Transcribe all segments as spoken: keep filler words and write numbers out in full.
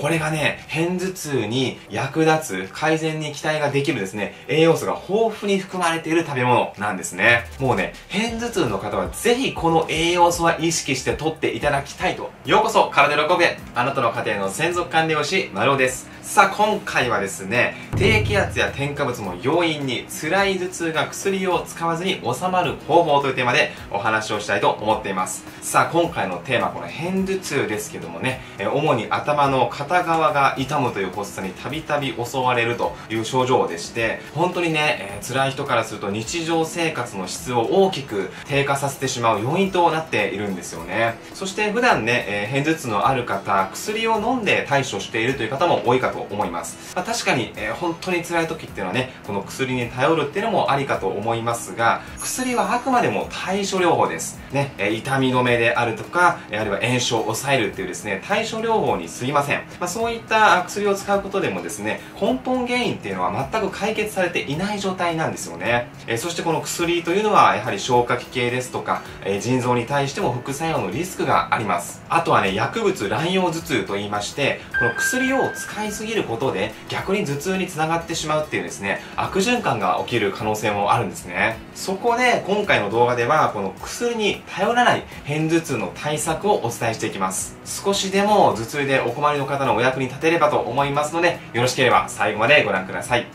これがね、片頭痛に役立つ、改善に期待ができるですね、栄養素が豊富に含まれている食べ物なんですね。もうね、片頭痛の方はぜひこの栄養素は意識して摂っていただきたいと。ようこそ、体喜べ、あなたの家庭の専属管理栄養士、まるおです。さあ、今回はですね、低気圧や添加物の要因に辛い頭痛が薬を使わずに治まる方法というテーマでお話をしたいと思っています。さあ、今回のテーマ、この片頭痛ですけどもね、主に頭の片側が痛むという発作にたびたび襲われるという症状でして、本当にね、えー、辛い人からすると日常生活の質を大きく低下させてしまう要因となっているんですよね。そして普段ね、えー、片頭痛のある方、薬を飲んで対処しているという方も多いかと思います。まあ、確かに、えー、本当に辛い時っていうのはね、この薬に頼るっていうのもありかと思いますが、薬はあくまでも対処療法です。ね、えー、痛み止めであるとか、あるいは炎症を抑えるっていうですね、対処療法にすぎません。まあ、そういった薬を使うことでもですね、根本原因っていうのは全く解決されていない状態なんですよね。えー、そしてこの薬というのはやはり消化器系ですとか、えー、腎臓に対しても副作用のリスクがあります。あとはね、薬物乱用頭痛と言いまして、この薬を使いすぎることで逆に頭痛につながってしまうっていうですね、悪循環が起きる可能性もあるんですね。そこで今回の動画ではこの薬に頼らない片頭痛の対策をお伝えしていきます。少しでも頭痛でお困りの方のお役に立てればと思いますので、よろしければ最後までご覧ください。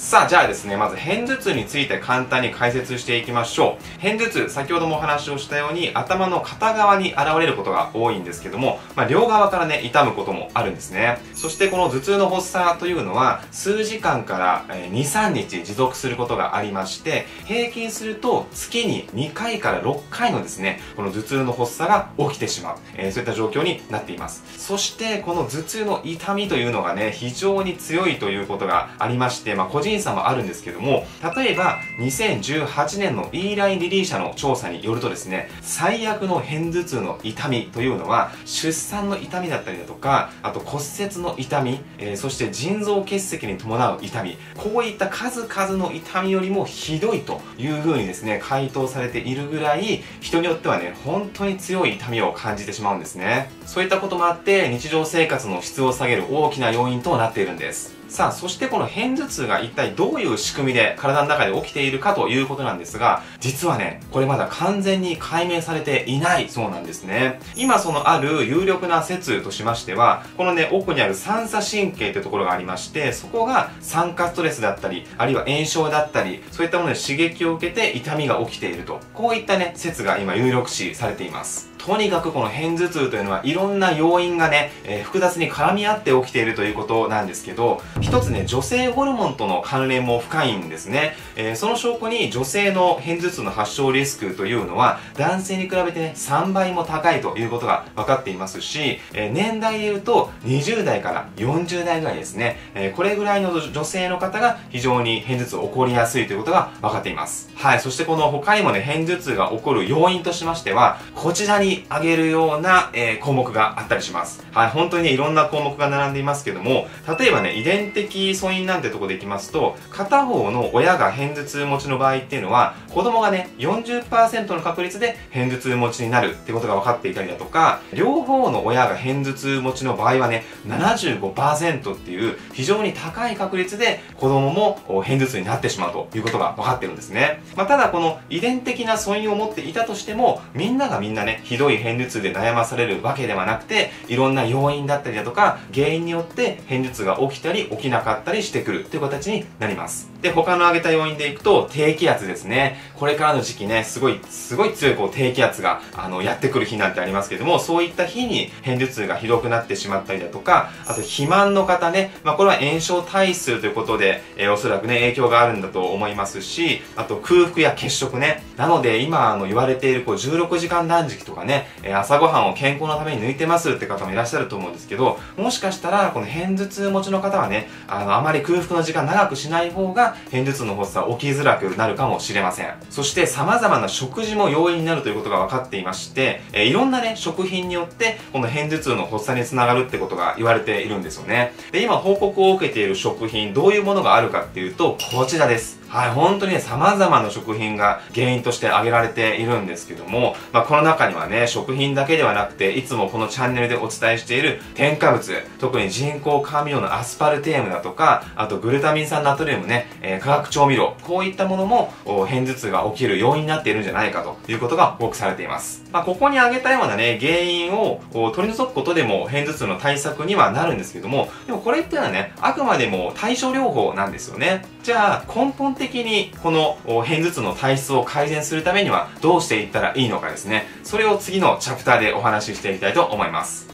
さあ、じゃあですね、まず片頭痛について簡単に解説していきましょう。片頭痛、先ほどもお話をしたように頭の片側に現れることが多いんですけども、まあ、両側からね、痛むこともあるんですね。そしてこの頭痛の発作というのは数時間からに、さんにち持続することがありまして、平均すると月ににかいからろっかいのですね、この頭痛の発作が起きてしまう、えー、そういった状況になっています。そしてこの頭痛の痛みというのがね、非常に強いということがありまして、まあ個人個人差もあるんですけども、例えばにせんじゅうはちねんのイーライ・リリー社の調査によるとですね、最悪の片頭痛の痛みというのは出産の痛みだったりだとか、あと骨折の痛み、えー、そして腎臓結石に伴う痛み、こういった数々の痛みよりもひどいというふうにですね、回答されているぐらい、人によってはね、本当に強い痛みを感じてしまうんですね。そういったこともあって日常生活の質を下げる大きな要因となっているんです。さあ、そしてこの片頭痛が一体どういう仕組みで体の中で起きているかということなんですが、実はね、これまだ完全に解明されていないそうなんですね。今そのある有力な説としましては、このね、奥にある三叉神経というところがありまして、そこが酸化ストレスだったり、あるいは炎症だったり、そういったもので刺激を受けて痛みが起きていると。こういったね、説が今有力視されています。とにかくこの片頭痛というのはいろんな要因がね、えー、複雑に絡み合って起きているということなんですけど、一つね、女性ホルモンとの関連も深いんですね。えー、その証拠に女性の片頭痛の発症リスクというのは男性に比べてね、さんばいも高いということが分かっていますし、えー、年代でいうとにじゅうだいからよんじゅうだいぐらいですね、えー、これぐらいの女性の方が非常に片頭痛起こりやすいということが分かっています。はい。そしてこの他にもね、片頭痛が起こる要因としましては、こちらにあげるような、えー、項目があったりします。はい、本当にいろんな項目が並んでいますけども、例えばね、遺伝的素因なんてとこでいきますと、片方の親が片頭痛持ちの場合っていうのは、子供がね、よんじゅっパーセント の確率で片頭痛持ちになるってことが分かっていたりだとか、両方の親が片頭痛持ちの場合はね、ななじゅうごパーセント っていう非常に高い確率で子供も片頭痛になってしまうということが分かってるんですね。まあ、ただこの遺伝的な素因を持っていたとしても、みんながみんなね、ひどい片頭痛で悩まされるわけではなくて、いろんな要因だったりだとか原因によって片頭痛が起きたり起きなかったりしてくるという形になります。で、他の挙げた要因でいくと、低気圧ですね。これからの時期ね、すごいすごい強いこう低気圧があのやってくる日なんてありますけども、そういった日に片頭痛がひどくなってしまったりだとか、あと肥満の方ね、まあ、これは炎症体質ということで、えー、おそらくね、影響があるんだと思いますし、あと空腹や欠食ね。なので今あの言われているこうじゅうろくじかん断食とかね、朝ごはんを健康のために抜いてますって方もいらっしゃると思うんですけど、もしかしたらこの片頭痛持ちの方はね、あのあまり空腹の時間長くしない方が片頭痛の発作は起きづらくなるかもしれません。そして様々な食事も要因になるということが分かっていまして、えー、いろんなね、食品によってこの片頭痛の発作につながるってことが言われているんですよね。で、今報告を受けている食品、どういうものがあるかっていうと、こちらです。はい、本当にね、様々な食品が原因として挙げられているんですけども、まあ、この中にはね、食品だけではなくて、いつもこのチャンネルでお伝えしている添加物、特に人工甘味料のアスパルテームだとか、あとグルタミン酸ナトリウムね、えー、化学調味料、こういったものも、片頭痛が起きる要因になっているんじゃないかということが報告されています。まあ、ここに挙げたようなね、原因を取り除くことでも、片頭痛の対策にはなるんですけども、でもこれっていうのはね、あくまでも対症療法なんですよね。じゃあ、根本的にこの片頭痛の体質を改善するためにはどうしていったらいいのかですね、それを次のチャプターでお話ししていきたいと思います。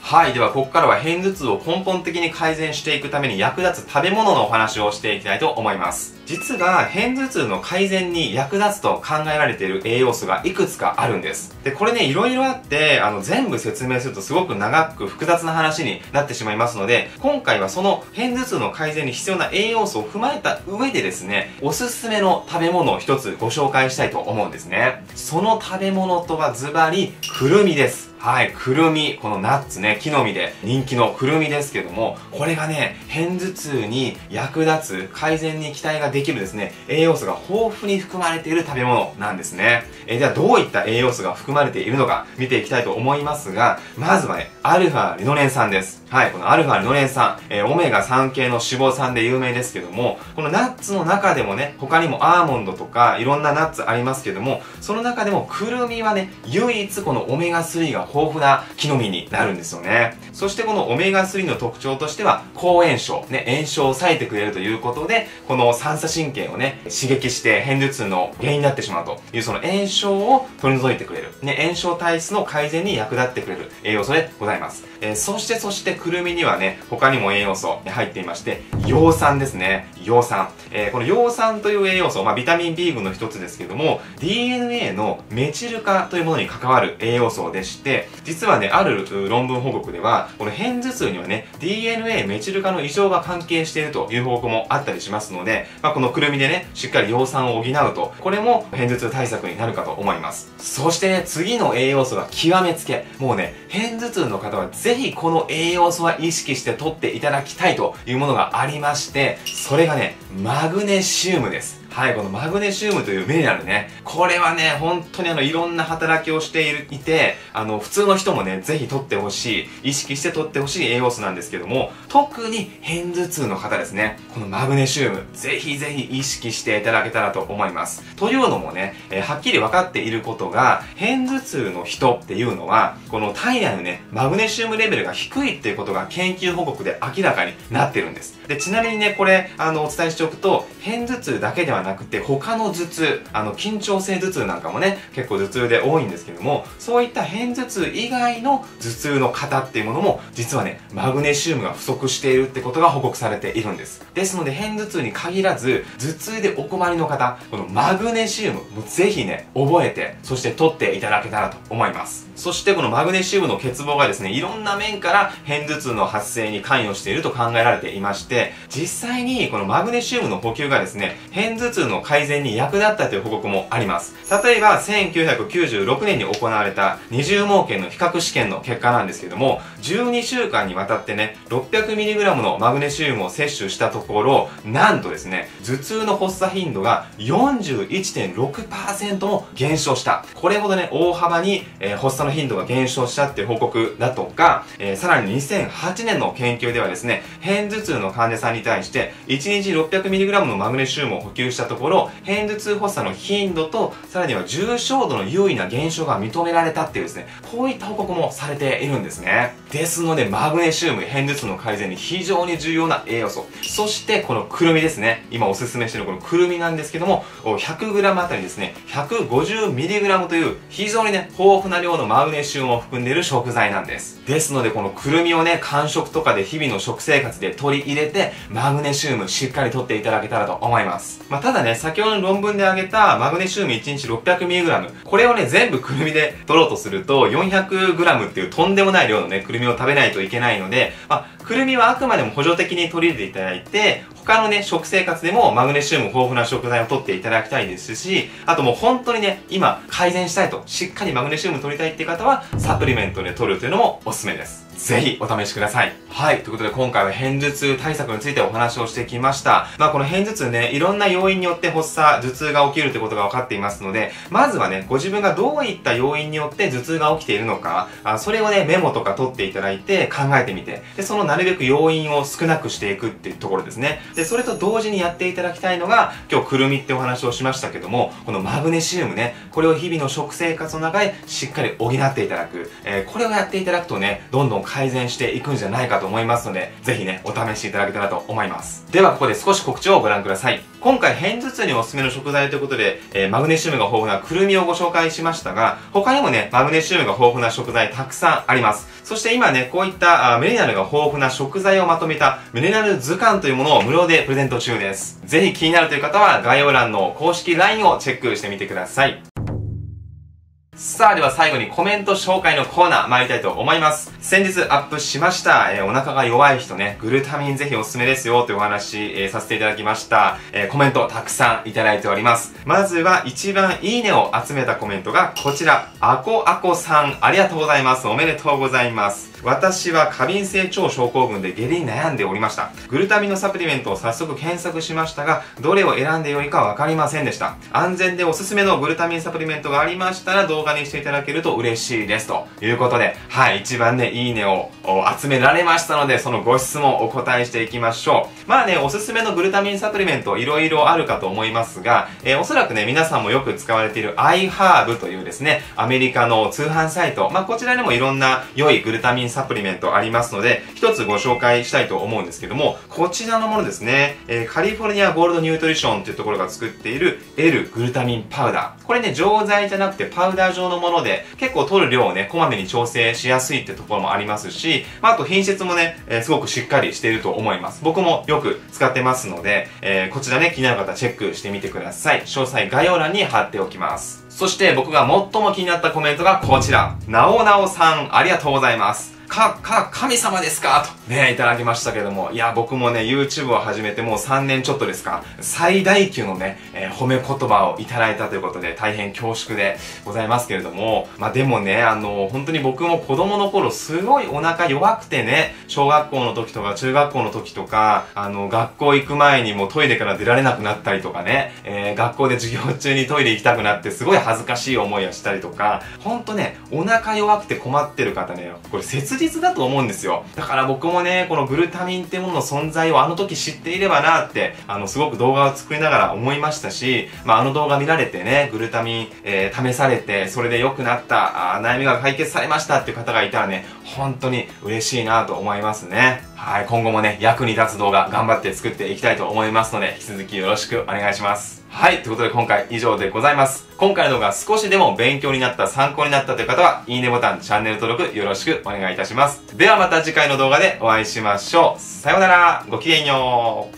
はい、ではここからは片頭痛を根本的に改善していくために役立つ食べ物のお話をしていきたいと思います。実が片頭痛の改善に役立つと考えられている栄養素がいくつかあるんです。で、これね、いろいろあって、あの、全部説明するとすごく長く複雑な話になってしまいますので、今回はその片頭痛の改善に必要な栄養素を踏まえた上でですね、おすすめの食べ物を一つご紹介したいと思うんですね。その食べ物とはズバリ、くるみです。はい、くるみ。このナッツね、木の実で人気のくるみですけども、これがね、片頭痛に役立つ、改善に期待ができるできるですね、栄養素が豊富に含まれている食べ物なんですね。えー、ではどういった栄養素が含まれているのか見ていきたいと思いますが、まずはね、アルファリノレン酸です。はい、このアルファリノレン酸、えー、オメガさん系の脂肪酸で有名ですけども、このナッツの中でもね、他にもアーモンドとかいろんなナッツありますけども、その中でもくるみはね、唯一このオメガスリーが豊富な木の実になるんですよね。そしてこのオメガスリーの特徴としては、抗炎症、ね、炎症を抑えてくれるということで、この三叉神経をね、刺激して片頭痛の原因になってしまうという、その炎症を取り除いてくれる、ね、炎症体質の改善に役立ってくれる栄養素でございます。えー、そしてそしてくるみにはね、他にも栄養素入っていまして、葉酸ですね。葉酸。えー、この葉酸という栄養素、まあ、ビタミン B 群の一つですけども、ディーエヌエー のメチル化というものに関わる栄養素でして、実はね、ある論文報告では、この片頭痛にはね、ディーエヌエー メチル化の異常が関係しているという報告もあったりしますので、まあ、このくるみでね、しっかり葉酸を補うと、これも片頭痛対策になるかと思います。そしてね、次の栄養素が極めつけ。もうね、片頭痛の方はぜひこの栄養素は意識して取っていただきたいというものがありまして、それがね、マグネシウムです。はい、このマグネシウムというミネラルね。これはね、本当にあの、いろんな働きをしている、いて、あの、普通の人もね、ぜひ取ってほしい、意識して取ってほしい栄養素なんですけども、特に片頭痛の方ですね。このマグネシウム、ぜひぜひ意識していただけたらと思います。というのもね、えー、はっきり分かっていることが、片頭痛の人っていうのは、この体内のね、マグネシウムレベルが低いっていうことが研究報告で明らかになってるんです。で、ちなみにね、これ、あの、お伝えしておくと、片頭痛だけではなくて他の頭痛、あの緊張性頭痛なんかもね、結構頭痛で多いんですけども、そういった片頭痛以外の頭痛の方っていうものも、実はね、マグネシウムが不足しているってことが報告されているんです。ですので、片頭痛に限らず頭痛でお困りの方、このマグネシウムもぜひね、覚えて、そして取っていただけたらと思います。そしてこのマグネシウムの欠乏がですね、いろんな面から片頭痛の発生に関与していると考えられていまして、実際にこのマグネシウムの補給がですね、片頭痛頭痛の改善に役立ったという報告もあります。例えば、せんきゅうひゃくきゅうじゅうろくねんに行われたにじゅうもうけんの比較試験の結果なんですけども、じゅうにしゅうかんにわたってね、ろっぴゃくミリグラム のマグネシウムを摂取したところ、なんとですね、頭痛の発作頻度が よんじゅういってんろくパーセント も減少した。これほどね、大幅に、えー、発作の頻度が減少したっていう報告だとか、えー、さらににせんはちねんの研究ではですね、片頭痛の患者さんに対して、いちにち ろっぴゃくミリグラム のマグネシウムを補給したしたところ、片頭痛発作の頻度と、さらには重症度の有意な減少が認められたっていうですね、こういった報告もされているんですね。ですので、マグネシウム、片頭痛の改善に非常に重要な栄養素。そして、このくるみですね。今おすすめしているこのくるみなんですけども、ひゃくグラム あたりですね、ひゃくごじゅうミリグラム という非常にね、豊富な量のマグネシウムを含んでいる食材なんです。ですので、このくるみをね、間食とかで日々の食生活で取り入れて、マグネシウムしっかり取っていただけたらと思います。まあただね、先ほどの論文で挙げたマグネシウムいちにち ろっぴゃくミリグラム、 これをね、全部くるみで取ろうとすると よんひゃくグラム っていうとんでもない量のね、くるみを食べないといけないので、まあくるみはあくまでも補助的に取り入れていただいて、他のね、食生活でもマグネシウム豊富な食材を取っていただきたいですし、あともう本当にね、今改善したいと、しっかりマグネシウム取りたいっていう方は、サプリメントで取るというのもおすすめです。ぜひお試しください。はい。ということで今回は片頭痛対策についてお話をしてきました。まあこの片頭痛ね、いろんな要因によって発作、頭痛が起きるということが分かっていますので、まずはね、ご自分がどういった要因によって頭痛が起きているのか、あそれをね、メモとか取っていただいて考えてみて、で、そのなるべく要因を少なくしていくっていうところですね。で、それと同時にやっていただきたいのが、今日くるみってお話をしましたけども、このマグネシウムね、これを日々の食生活の中でしっかり補っていただく。えー、これをやっていただくとね、どんどん改善していくんじゃないかと思いますので、ぜひね、お試しいただけたらと思います。では、ここで少し告知をご覧ください。今回、片頭痛におすすめの食材ということで、えー、マグネシウムが豊富なくるみをご紹介しましたが、他にもね、マグネシウムが豊富な食材たくさんあります。そして今ね、こういったミネラルが豊富な食材をまとめたミネラル図鑑というものを無料でプレゼント中です。ぜひ気になるという方は、概要欄の公式 ライン をチェックしてみてください。さあ、では最後にコメント紹介のコーナー参りたいと思います。先日アップしました、えー、お腹が弱い人ね、グルタミンぜひおすすめですよというお話、えー、させていただきました。えー、コメントたくさんいただいております。まずは一番いいねを集めたコメントがこちら、あこあこさん、ありがとうございます。おめでとうございます。私は過敏性腸症候群で下痢に悩んでおりました。グルタミンのサプリメントを早速検索しましたが、どれを選んでよいかわかりませんでした。安全でおすすめのグルタミンサプリメントがありましたら動画にしていただけると嬉しいです。ということで、はい、一番ね、いいねを集められましたので、そのご質問をお答えしていきましょう。まあね、おすすめのグルタミンサプリメントいろいろあるかと思いますが、えー、おそらくね、皆さんもよく使われている iHerb というですね、アメリカの通販サイト、まあこちらにもいろんな良いグルタミンサプリメントありますので、一つご紹介したいと思うんですけども、こちらのものですね、えー、カリフォルニアゴールドニュートリションというところが作っている L グルタミンパウダー。これね、錠剤じゃなくてパウダー状のもので、結構取る量をね、こまめに調整しやすいってところもありますし、まあ、あと品質もね、えー、すごくしっかりしていると思います。僕もよく使ってますので、えー、こちらね、気になる方チェックしてみてください。詳細概要欄に貼っておきます。そして僕が最も気になったコメントがこちら。なおなおさん、ありがとうございます。か、か、神様ですかとね、いただきましたけども。いや、僕もね、YouTube を始めてもうさんねんちょっとですか。最大級のね、えー、褒め言葉をいただいたということで、大変恐縮でございますけれども。まあ、でもね、あの、本当に僕も子供の頃、すごいお腹弱くてね、小学校の時とか中学校の時とか、あの、学校行く前にもうトイレから出られなくなったりとかね、えー、学校で授業中にトイレ行きたくなって、すごい恥ずかしい思いをしたりとか、ほんとね、お腹弱くて困ってる方ね、これ切実だと思うんですよ。だから僕もね、このグルタミンってものの存在をあの時知っていればなって、あの、すごく動画を作りながら思いましたし、まあ、あの動画見られてね、グルタミン、えー、試されて、それで良くなった、あ悩みが解決されましたっていう方がいたらね、本当に嬉しいなと思いますね。はい、今後もね、役に立つ動画頑張って作っていきたいと思いますので、引き続きよろしくお願いします。はい、ということで今回以上でございます。今回の動画少しでも勉強になった、参考になったという方は、いいねボタン、チャンネル登録よろしくお願いいたします。ではまた次回の動画でお会いしましょう。さようなら、ごきげんよう。